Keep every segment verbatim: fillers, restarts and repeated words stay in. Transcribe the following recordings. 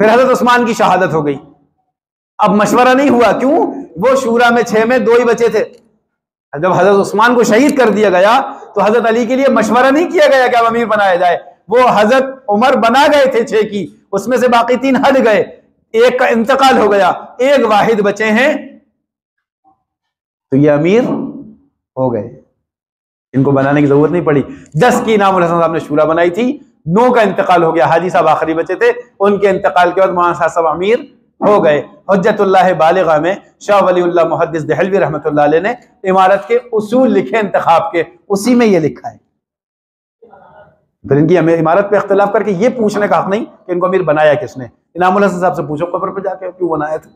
फिर हजरत उस्मान की शहादत हो गई। अब मशवरा नहीं हुआ, क्यों? वो शूरा में छह में दो ही बचे थे। जब हजरत उस्मान को शहीद कर दिया गया तो हजरत अली के लिए मशवरा नहीं किया गया कि अब अमीर बनाया जाए। वो हजरत उमर बना गए थे छह की, उसमें से बाकी तीन हट गए, एक का इंतकाल हो गया, एक वाहिद बचे हैं, तो ये अमीर हो गए, इनको बनाने की जरूरत नहीं पड़ी। दस की इनाम उल हसन साहब ने शूरा बनाई थी, नौ का इंतकाल हो गया, हाजी साहब आखिरी बचे थे, उनके इंतकाल के बाद मौलाना साहब अमीर हो गए। हज्जतुल्लाह बालिगा में शाह वलीउल्लाह मुहद्दिस दहलवी रहमतुल्लाह अलैह ने इमारत के उसूल लिखे इंतखाब के, उसी में ये लिखा है। फिर इनकी हमें इमारत पे इख्तलाफ करके ये पूछने का हक नहीं कि इनको अमीर बनाया किसने। इनामुल हसन साहब से पूछो कब्र पे जाके क्यों बनाया था।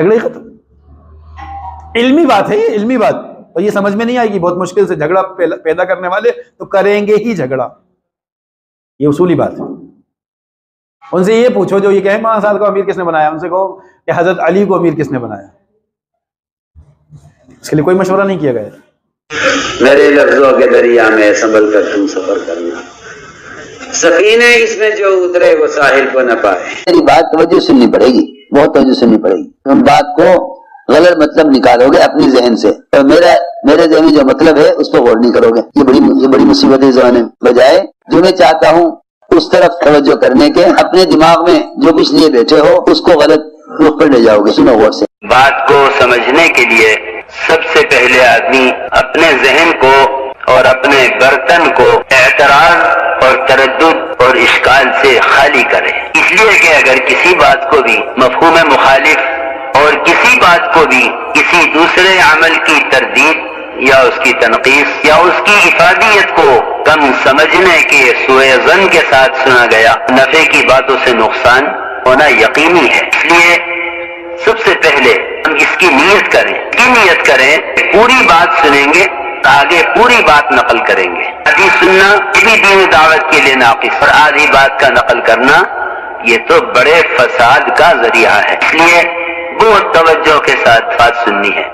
झगड़े खत्म, इल्मी बात है, ये इल्मी बात और ये समझ में नहीं आएगी। बहुत मुश्किल से झगड़ा पैदा करने वाले तो करेंगे ही झगड़ा, ये उसूली बात है। उनसे ये पूछो जो ये कहे मौलाना साद को अमीर किसने बनाया, उनसे कहो कि हजरत अली को अमीर किसने बनाया, इसके लिए कोई मशवरा नहीं किया गया। मेरे लफ्जों के दरिया में संभल कर तुम सफर करना, सफीने इसमें जो उतरे वो साहिल को न पाए। मेरी बात तवज्जो सुननी पड़ेगी, बहुत तवज्जो सुननी पड़ेगी। तुम बात को गलत मतलब निकालोगे अपनी जहन से, और मेरा मेरे जहन में जो मतलब है उस पर गौर नहीं करोगे। ये बड़ी ये बड़ी मुसीबत है जमाने में। बजाय जो मैं चाहता हूँ उस तरफ तवज्जो करने के, अपने दिमाग में जो कुछ लिए बैठे हो उसको गलत रुख पर ले जाओगे। सुनो गौर से, बात को समझने के लिए सबसे पहले आदमी अपने जहन को और अपने बर्तन को एतराज और तरद्दुद और इश्काल से खाली करे, इसलिए कि अगर किसी बात को भी मफहूम मुखालिफ और किसी बात को भी किसी दूसरे अमल की तरदीद या उसकी तनकीस या उसकी इफादियत को कम समझने के सुएजन के साथ सुना गया, नफे की बातों से नुकसान होना यकीनी है। इसलिए सबसे पहले हम इसकी नीयत करें, की नीयत करें पूरी बात सुनेंगे, आगे पूरी बात नकल करेंगे। आधी सुनना भी दीन दावत के लिए नाकिस, और आधी बात का नकल करना ये तो बड़े फसाद का जरिया है। इसलिए बहुत तवज्जो के साथ बात सुननी है।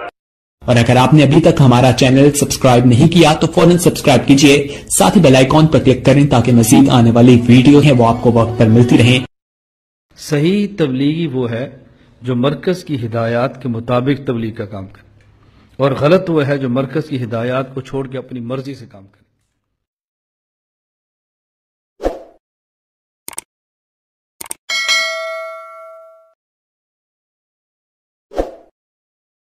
और अगर आपने अभी तक हमारा चैनल सब्सक्राइब नहीं किया तो फौरन सब्सक्राइब कीजिए, साथ ही बेल आइकॉन पर क्लिक करें ताकि मजीद आने वाली वीडियो है वो आपको वक्त पर मिलती रहे। सही तबलीगी वो है जो मरकज की हिदायत के मुताबिक तबलीग का काम करे, और गलत वो है जो मरकज की हिदायत को छोड़ के अपनी मर्जी से काम करे।